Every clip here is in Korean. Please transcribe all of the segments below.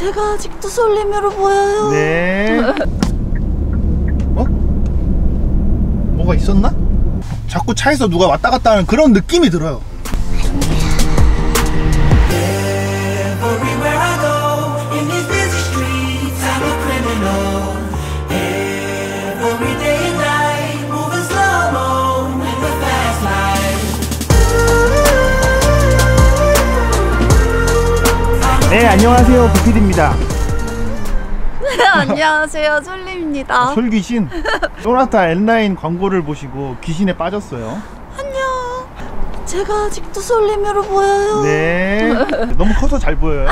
제가 아직도 솔님으로 보여요. 네. 어? 뭐가 있었나? 자꾸 차에서 누가 왔다 갔다 하는 그런 느낌이 들어요. 네, 안녕하세요. BPD입니다. 네, 안녕하세요. 솔님입니다. 솔귀신. 쏘나타 N라인 광고를 보시고 귀신에 빠졌어요. 안녕. 제가 아직도 솔님으로 보여요. 네. 너무 커서 잘 보여요.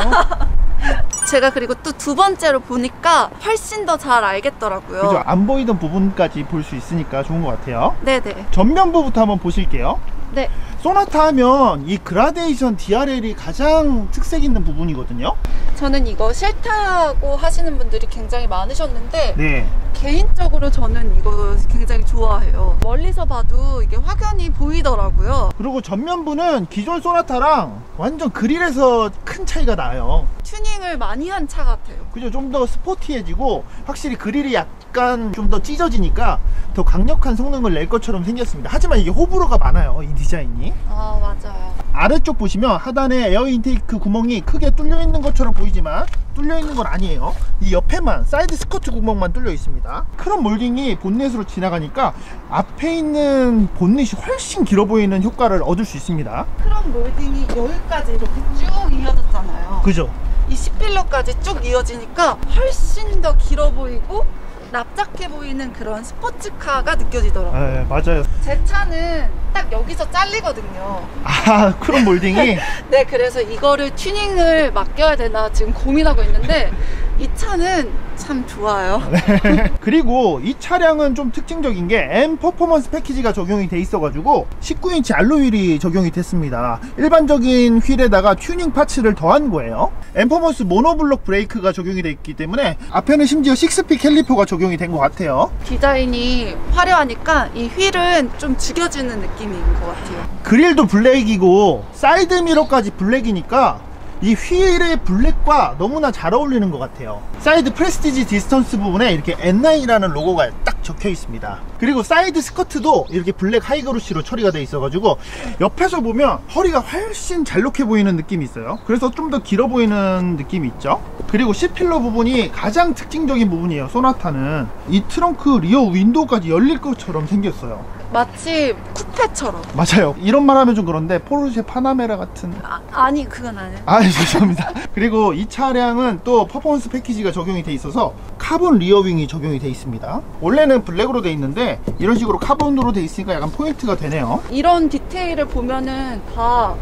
제가 그리고 또 두 번째로 보니까 훨씬 더 잘 알겠더라고요. 그죠? 안 보이던 부분까지 볼 수 있으니까 좋은 것 같아요. 네네. 전면부부터 한번 보실게요. 네. 쏘나타 하면 이 그라데이션 DRL이 가장 특색 있는 부분이거든요. 저는 이거 싫다고 하시는 분들이 굉장히 많으셨는데 네. 개인적으로 저는 이거 굉장히 좋아해요. 멀리서 봐도 이게 확연히 보이더라고요. 그리고 전면부는 기존 쏘나타랑 완전 그릴에서 큰 차이가 나요. 튜닝을 많이 한 차 같아요. 그죠? 좀 더 스포티해지고 확실히 그릴이 약간 좀 더 찢어지니까 더 강력한 성능을 낼 것처럼 생겼습니다. 하지만 이게 호불호가 많아요, 이 디자인이. 아, 맞아요. 아래쪽 보시면 하단에 에어 인테이크 구멍이 크게 뚫려 있는 것처럼 보이지만 뚫려 있는 건 아니에요. 이 옆에만 사이드 스커트 구멍만 뚫려 있습니다. 크롬 몰딩이 본넷으로 지나가니까 앞에 있는 본넷이 훨씬 길어 보이는 효과를 얻을 수 있습니다. 크롬 몰딩이 여기까지 이렇게 쭉 이어졌잖아요. 그죠? 이 C필러까지 쭉 이어지니까 훨씬 더 길어 보이고 납작해 보이는 그런 스포츠카가 느껴지더라고요. 네, 맞아요. 제 차는 딱 여기서 잘리거든요. 아, 크롬 몰딩이? 네, 그래서 이거를 튜닝을 맡겨야 되나 지금 고민하고 있는데 이 차는 참 좋아요. 네. 그리고 이 차량은 좀 특징적인 게 M 퍼포먼스 패키지가 적용이 돼 있어가지고 19인치 알로휠이 적용이 됐습니다. 일반적인 휠에다가 튜닝 파츠를 더한 거예요. M 퍼포먼스 모노블록 브레이크가 적용이 돼 있기 때문에 앞에는 심지어 6P 캘리퍼가 적용이 된 것 같아요. 디자인이 화려하니까 이 휠은 좀 죽여주는 느낌인 것 같아요. 그릴도 블랙이고 사이드미러까지 블랙이니까 이 휠의 블랙과 너무나 잘 어울리는 것 같아요. 사이드 프레스티지 디스턴스 부분에 이렇게 N9이라는 로고가 딱 적혀 있습니다. 그리고 사이드 스커트도 이렇게 블랙 하이그루시로 처리가 돼 있어가지고 옆에서 보면 허리가 훨씬 잘록해 보이는 느낌이 있어요. 그래서 좀 더 길어 보이는 느낌이 있죠. 그리고 C필러 부분이 가장 특징적인 부분이에요. 쏘나타는 이 트렁크 리어 윈도우까지 열릴 것처럼 생겼어요. 마치 쿠페처럼. 맞아요. 이런 말 하면 좀 그런데 포르쉐 파나메라 같은. 아니 그건 아니에요. 아, 죄송합니다. 그리고 이 차량은 또 퍼포먼스 패키지가 적용이 돼 있어서 카본 리어윙이 적용이 돼 있습니다. 원래는 블랙으로 돼 있는데 이런 식으로 카본으로 돼 있으니까 약간 포인트가 되네요. 이런 디테일을 보면은 다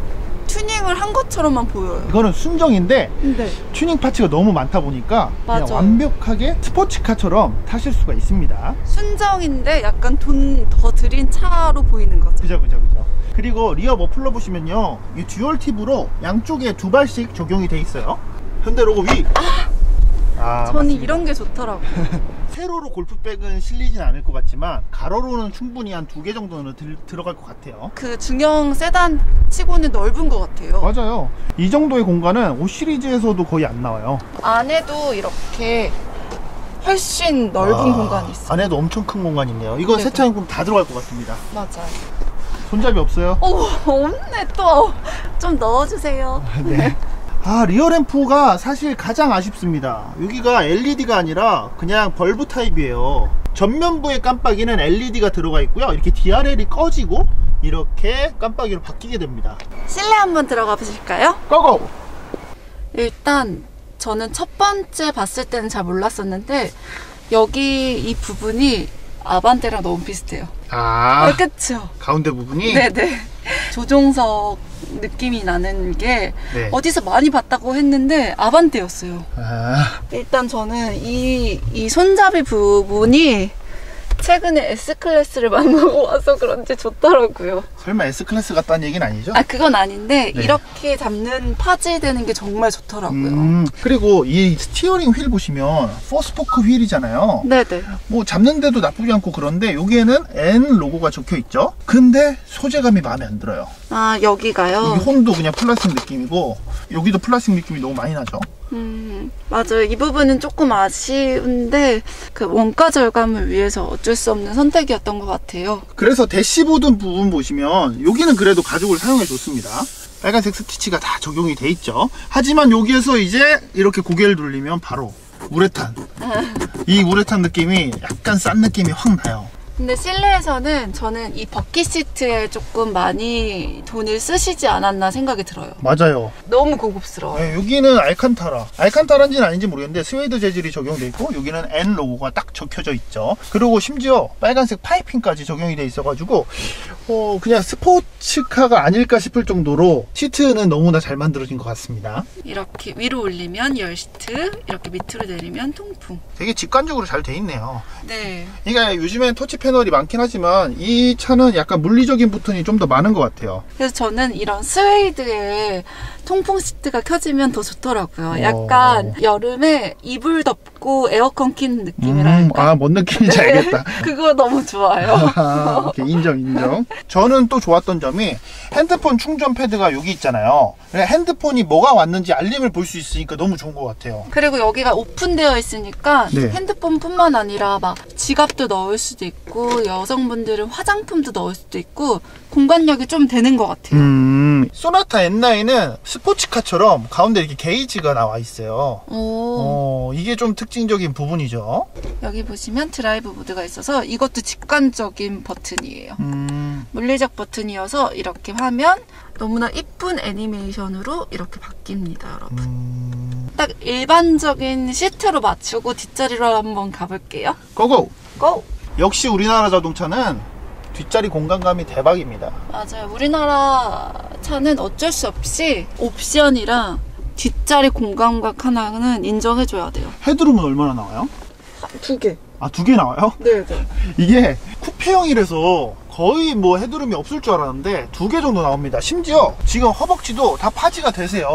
튜닝을 한 것처럼만 보여요. 이거는 순정인데 네. 튜닝 파츠가 너무 많다 보니까 그냥 완벽하게 스포츠카처럼 타실 수가 있습니다. 순정인데 약간 돈 더 들인 차로 보이는 거죠. 그죠, 그죠, 그죠. 그리고 리어 머플러 보시면요, 이 듀얼 팁으로 양쪽에 두 발씩 적용이 돼 있어요. 현대 로고 위. 저는 맞습니다. 이런 게 좋더라고요. 세로로 골프백은 실리진 않을 것 같지만 가로로는 충분히 한 2개 정도는 들어갈 것 같아요. 그 중형 세단 치고는 넓은 것 같아요. 맞아요. 이 정도의 공간은 5 시리즈에서도 거의 안 나와요. 안에도 이렇게 훨씬 넓은 공간이 있어요. 안에도 엄청 큰 공간이 있네요. 이건 새 차인 다 들어갈 것 같습니다. 맞아요. 손잡이 없어요? 없네 또. 좀 넣어주세요. 네. 아, 리어 램프가 사실 가장 아쉽습니다. 여기가 LED가 아니라 그냥 벌브 타입이에요. 전면부의 깜빡이는 LED가 들어가 있고요. 이렇게 DRL이 꺼지고 이렇게 깜빡이로 바뀌게 됩니다. 실내 한번 들어가 보실까요? 고고! 일단 저는 첫 번째 봤을 때는 잘 몰랐었는데 여기 이 부분이 아반떼랑 너무 비슷해요. 아, 그쵸? 가운데 부분이? 네네. 조종석 느낌이 나는 게 네. 어디서 많이 봤다고 했는데 아반떼였어요. 아. 일단 저는 이 손잡이 부분이 최근에 S클래스를 만나고 와서 그런지 좋더라고요. 설마 S클래스 같다는 얘기는 아니죠? 아, 그건 아닌데 네. 이렇게 잡는 파지 되는 게 정말 좋더라고요. 그리고 이 스티어링 휠 보시면 포스포크 휠이잖아요. 네네. 뭐 잡는데도 나쁘지 않고 그런데 여기에는 N 로고가 적혀있죠? 근데 소재감이 마음에 안 들어요. 아, 여기가요? 여기 홈도 그냥 플라스틱 느낌이고 여기도 플라스틱 느낌이 너무 많이 나죠? 맞아요. 이 부분은 조금 아쉬운데 그 원가 절감을 위해서 어쩔 수 없는 선택이었던 것 같아요. 그래서 대시보드 부분 보시면 여기는 그래도 가죽을 사용해 줬습니다. 빨간색 스티치가 다 적용이 돼 있죠. 하지만 여기에서 이제 이렇게 고개를 돌리면 바로 우레탄. 이 우레탄 느낌이 약간 싼 느낌이 확 나요. 근데 실내에서는 저는 이 버킷 시트에 조금 많이 돈을 쓰시지 않았나 생각이 들어요. 맞아요. 너무 고급스러워요. 네, 여기는 알칸타라인지는 아닌지 모르겠는데 스웨이드 재질이 적용되어 있고 여기는 N 로고가 딱 적혀져 있죠. 그리고 심지어 빨간색 파이핑까지 적용이 돼 있어가지고 그냥 스포츠카가 아닐까 싶을 정도로 시트는 너무나 잘 만들어진 것 같습니다. 이렇게 위로 올리면 열 시트, 이렇게 밑으로 내리면 통풍. 되게 직관적으로 잘 돼 있네요. 네. 그러니까 요즘엔 터치패드 패널이 많긴 하지만 이 차는 약간 물리적인 부분이 좀 더 많은 것 같아요. 그래서 저는 이런 스웨이드에 통풍 시트가 켜지면 더 좋더라고요. 약간 여름에 이불 덮고 에어컨 킨 느낌이랄까. 아, 뭔 느낌인지 알겠다. 그거 너무 좋아요. 아, 인정. 저는 또 좋았던 점이 핸드폰 충전 패드가 여기 있잖아요. 핸드폰이 뭐가 왔는지 알림을 볼 수 있으니까 너무 좋은 것 같아요. 그리고 여기가 오픈되어 있으니까 네. 핸드폰뿐만 아니라 막 지갑도 넣을 수도 있고 여성분들은 화장품도 넣을 수도 있고 공간력이 좀 되는 것 같아요. 쏘나타 N라인은 스포츠카처럼 가운데 이렇게 게이지가 나와 있어요. 이게 좀 특징적인 부분이죠. 여기 보시면 드라이브 모드가 있어서 이것도 직관적인 버튼이에요. 물리적 버튼이어서 이렇게 하면 너무나 이쁜 애니메이션으로 이렇게 바뀝니다, 여러분. 딱 일반적인 시트로 맞추고 뒷자리로 한번 가볼게요. 고고! 고! 역시 우리나라 자동차는 뒷자리 공간감이 대박입니다. 맞아요. 우리나라 차는 어쩔 수 없이 옵션이랑 뒷자리 공간각 하나는 인정해줘야 돼요. 헤드룸은 얼마나 나와요? 2개. 아, 2개 나와요? 네. 이게 쿠페형이라서 거의 뭐 헤드룸이 없을 줄 알았는데 2개 정도 나옵니다. 심지어 지금 허벅지도 다 파지가 되세요.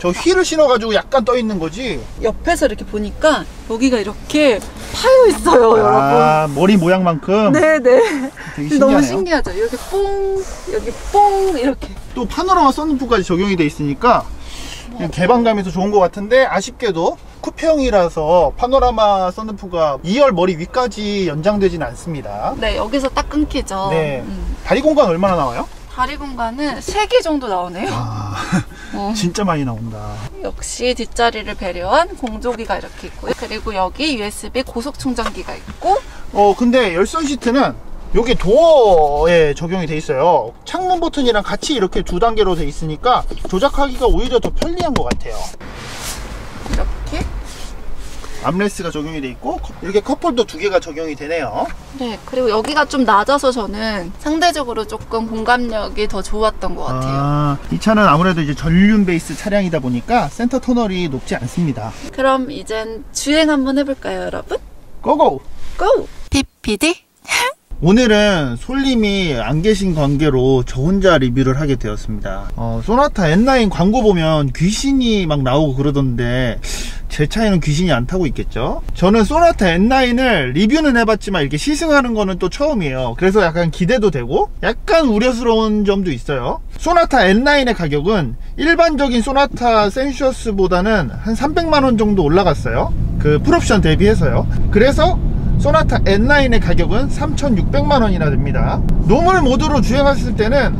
저 힐을 신어가지고 약간 떠있는 거지. 옆에서 이렇게 보니까 여기가 이렇게 파여 있어요, 여러분. 머리 모양만큼? 네네. 되게 신기하네요. 너무 신기하죠? 이렇게 뽕, 여기 뽕, 이렇게. 또 파노라마 선루프까지 적용이 돼 있으니까 개방감이 더 좋은 것 같은데 아쉽게도 쿠페형이라서 파노라마 선루프가 2열 머리 위까지 연장되진 않습니다. 네, 여기서 딱 끊기죠. 네. 다리 공간 얼마나 나와요? 다리 공간은 3개 정도 나오네요. 아, 진짜 많이 나온다. 역시 뒷자리를 배려한 공조기가 이렇게 있고요. 그리고 여기 USB 고속 충전기가 있고 근데 열선 시트는 여기 도어에 적용이 돼 있어요. 창문 버튼이랑 같이 이렇게 2단계로 돼 있으니까 조작하기가 오히려 더 편리한 것 같아요. 이렇게 암레스가 적용이 돼 있고 이렇게 컵홀더 2개가 적용이 되네요. 네, 그리고 여기가 좀 낮아서 저는 상대적으로 조금 공감력이 더 좋았던 것 같아요. 이 차는 아무래도 이제 전륜 베이스 차량이다 보니까 센터 터널이 높지 않습니다. 그럼 이젠 주행 한번 해볼까요, 여러분? 고고! 고! BPD? 오늘은 솔님이 안 계신 관계로 저 혼자 리뷰를 하게 되었습니다. 쏘나타 N라인 광고 보면 귀신이 막 나오고 그러던데 제 차에는 귀신이 안 타고 있겠죠? 저는 쏘나타 N라인을 리뷰는 해봤지만 이렇게 시승하는 거는 또 처음이에요. 그래서 약간 기대도 되고 약간 우려스러운 점도 있어요. 쏘나타 N라인의 가격은 일반적인 쏘나타 센슈어스보다는 한 300만원 정도 올라갔어요. 그 풀옵션 대비해서요. 그래서 쏘나타 N라인의 가격은 3,600만원이나 됩니다. 노멀 모드로 주행했을 때는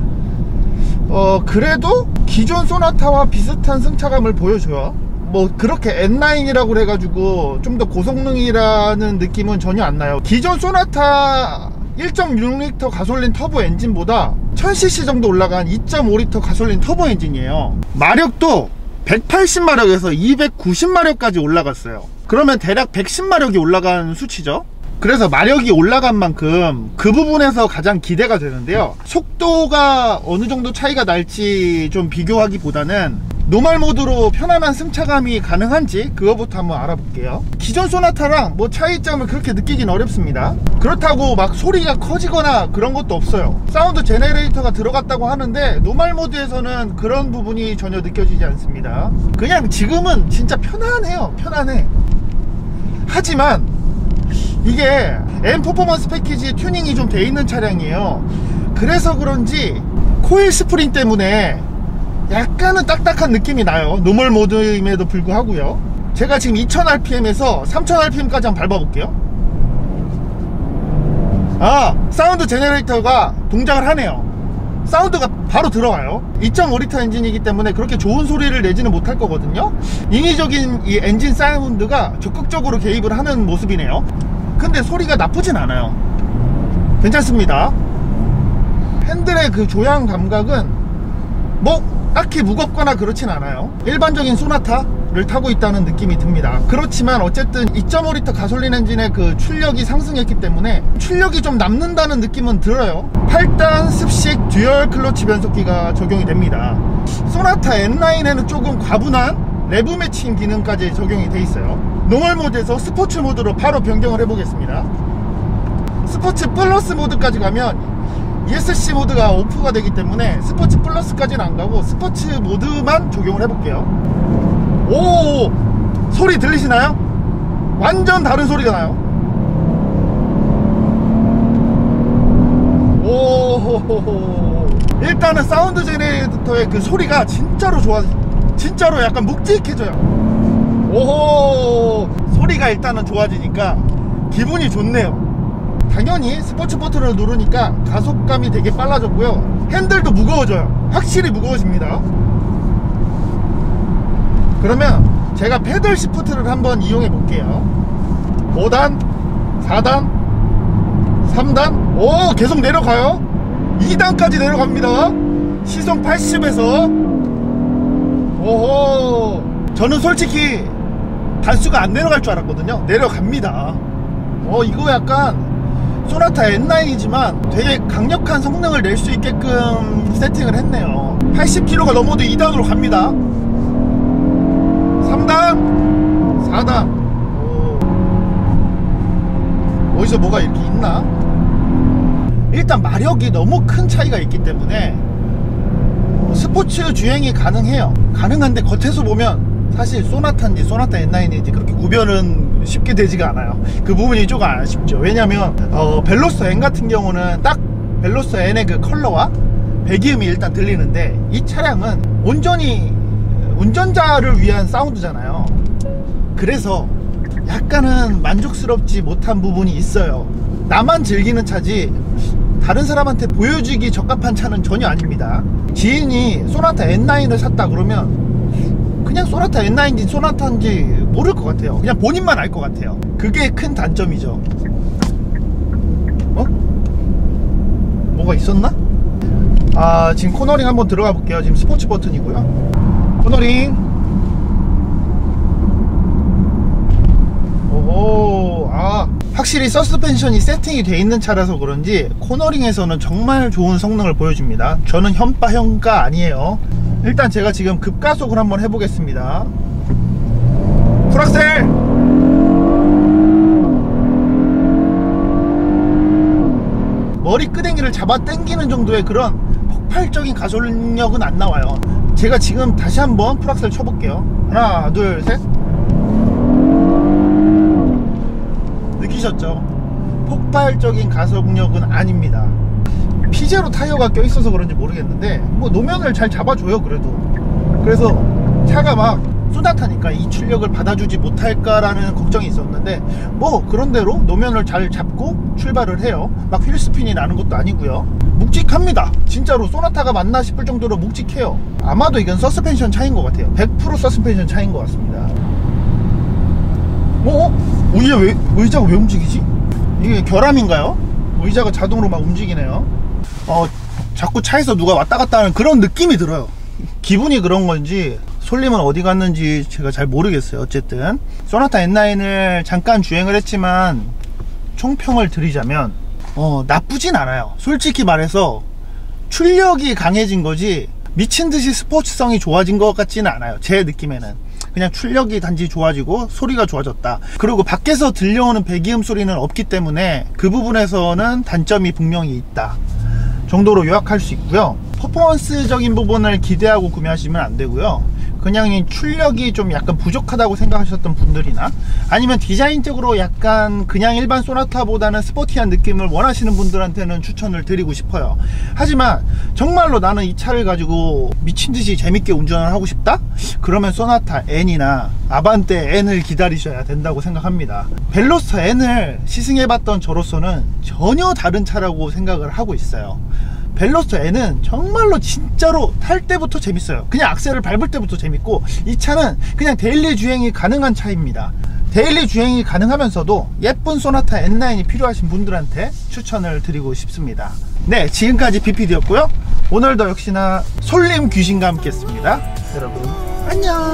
그래도 기존 쏘나타와 비슷한 승차감을 보여줘요. 뭐 그렇게 N라인이라고 해가지고 좀 더 고성능이라는 느낌은 전혀 안 나요. 기존 쏘나타 1.6L 가솔린 터보 엔진보다 1000cc 정도 올라간 2.5L 가솔린 터보 엔진이에요. 마력도 180마력에서 290마력까지 올라갔어요. 그러면 대략 110마력이 올라간 수치죠. 그래서 마력이 올라간 만큼 그 부분에서 가장 기대가 되는데요. 속도가 어느 정도 차이가 날지 좀 비교하기보다는 노멀 모드로 편안한 승차감이 가능한지 그거부터 한번 알아볼게요. 기존 쏘나타랑 뭐 차이점을 그렇게 느끼긴 어렵습니다. 그렇다고 막 소리가 커지거나 그런 것도 없어요. 사운드 제너레이터가 들어갔다고 하는데 노멀 모드에서는 그런 부분이 전혀 느껴지지 않습니다. 그냥 지금은 진짜 편안해요. 편안해. 하지만 이게 M 퍼포먼스 패키지 튜닝이 좀 돼 있는 차량이에요. 그래서 그런지 코일 스프링 때문에 약간은 딱딱한 느낌이 나요. 노멀 모드임에도 불구하고요. 제가 지금 2000rpm에서 3000rpm까지 한번 밟아볼게요. 아, 사운드 제너레이터가 동작을 하네요. 사운드가 바로 들어와요. 2.5L 엔진이기 때문에 그렇게 좋은 소리를 내지는 못할 거거든요. 인위적인 이 엔진 사운드가 적극적으로 개입을 하는 모습이네요. 근데 소리가 나쁘진 않아요. 괜찮습니다. 핸들의 그 조향 감각은 뭐 딱히 무겁거나 그렇진 않아요. 일반적인 쏘나타를 타고 있다는 느낌이 듭니다. 그렇지만 어쨌든 2.5L 가솔린 엔진의 그 출력이 상승했기 때문에 출력이 좀 남는다는 느낌은 들어요. 8단 습식 듀얼 클러치 변속기가 적용이 됩니다. 쏘나타 N라인에는 조금 과분한 rev matching 기능까지 적용이 돼 있어요. 노멀 모드에서 스포츠 모드로 바로 변경을 해보겠습니다. 스포츠 플러스 모드까지 가면 ESC 모드가 오프가 되기 때문에 스포츠 플러스까지는 안 가고 스포츠 모드만 적용을 해볼게요. 오, 소리 들리시나요? 완전 다른 소리가 나요. 오, 일단은 사운드 제너레이터의 그 소리가 진짜로 좋아, 진짜로 약간 묵직해져요. 오, 소리가 일단은 좋아지니까 기분이 좋네요. 당연히 스포츠 버튼을 누르니까 가속감이 되게 빨라졌고요. 핸들도 무거워져요. 확실히 무거워집니다. 그러면 제가 패들 시프트를 한번 이용해 볼게요. 5단, 4단, 3단. 오, 계속 내려가요. 2단까지 내려갑니다. 시속 80에서. 오호, 저는 솔직히 단수가 안 내려갈 줄 알았거든요. 내려갑니다. 이거 약간 쏘나타 N9이지만 되게 강력한 성능을 낼 수 있게끔 세팅을 했네요. 80km가 넘어도 2단으로 갑니다. 3단, 4단. 오, 어디서 뭐가 이렇게 있나? 일단 마력이 너무 큰 차이가 있기 때문에 스포츠 주행이 가능해요. 가능한데 겉에서 보면 사실 쏘나타인지 쏘나타 N9인지 그렇게 구별은 쉽게 되지가 않아요. 그 부분이 조금 아쉽죠. 왜냐면 벨로스 N 같은 경우는 딱 벨로스 N의 그 컬러와 배기음이 일단 들리는데 이 차량은 온전히 운전자를 위한 사운드잖아요. 그래서 약간은 만족스럽지 못한 부분이 있어요. 나만 즐기는 차지 다른 사람한테 보여주기 적합한 차는 전혀 아닙니다. 지인이 쏘나타 N9을 샀다 그러면 그냥 쏘나타 N9인지 쏘나타인지 모를 것 같아요. 그냥 본인만 알 것 같아요. 그게 큰 단점이죠. 어? 뭐가 있었나? 아, 지금 코너링 한번 들어가 볼게요. 지금 스포츠 버튼이고요. 코너링. 오호, 아, 확실히 서스펜션이 세팅이 돼 있는 차라서 그런지 코너링에서는 정말 좋은 성능을 보여줍니다. 저는 현가 아니에요. 일단 제가 지금 급가속을 한번 해보겠습니다. 풀악셀! 머리 끄댕이를 잡아 당기는 정도의 그런 폭발적인 가속력은 안 나와요. 제가 지금 다시 한번 풀악셀 쳐볼게요. 하나, 둘, 셋. 느끼셨죠? 폭발적인 가속력은 아닙니다. 피제로 타이어가 껴있어서 그런지 모르겠는데 뭐 노면을 잘 잡아줘요. 그래도 그래서 차가 막 쏘나타니까 이 출력을 받아주지 못할까라는 걱정이 있었는데 뭐 그런대로 노면을 잘 잡고 출발을 해요. 막 휠스핀이 나는 것도 아니고요. 묵직합니다. 진짜로 쏘나타가 맞나 싶을 정도로 묵직해요. 아마도 이건 서스펜션 차이인 것 같아요. 100% 서스펜션 차이인 것 같습니다. 의자가 왜 움직이지? 이게 결함인가요? 의자가 자동으로 막 움직이네요. 자꾸 차에서 누가 왔다 갔다 하는 그런 느낌이 들어요. 기분이 그런 건지 솔님은 어디 갔는지 제가 잘 모르겠어요. 어쨌든 쏘나타 N9을 잠깐 주행을 했지만 총평을 드리자면 나쁘진 않아요. 솔직히 말해서 출력이 강해진 거지 미친듯이 스포츠성이 좋아진 것 같지는 않아요. 제 느낌에는 그냥 출력이 단지 좋아지고 소리가 좋아졌다. 그리고 밖에서 들려오는 배기음 소리는 없기 때문에 그 부분에서는 단점이 분명히 있다 정도로 요약할 수 있고요. 퍼포먼스적인 부분을 기대하고 구매하시면 안 되고요. 그냥 이 출력이 좀 약간 부족하다고 생각하셨던 분들이나 아니면 디자인적으로 약간 그냥 일반 쏘나타보다는 스포티한 느낌을 원하시는 분들한테는 추천을 드리고 싶어요. 하지만 정말로 나는 이 차를 가지고 미친듯이 재밌게 운전을 하고 싶다? 그러면 쏘나타 N이나 아반떼 N을 기다리셔야 된다고 생각합니다. 벨로스 N을 시승해봤던 저로서는 전혀 다른 차라고 생각을 하고 있어요. 벨로스 N은 정말로 진짜로 탈 때부터 재밌어요. 그냥 악셀을 밟을 때부터 재밌고, 이 차는 그냥 데일리 주행이 가능한 차입니다. 데일리 주행이 가능하면서도 예쁜 쏘나타 N라인이 필요하신 분들한테 추천을 드리고 싶습니다. 네, 지금까지 BPD였고요. 오늘도 역시나 솔님 귀신과 함께 했습니다. 여러분 안녕.